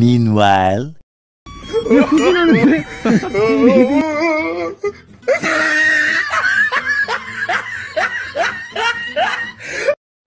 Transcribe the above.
Meanwhile...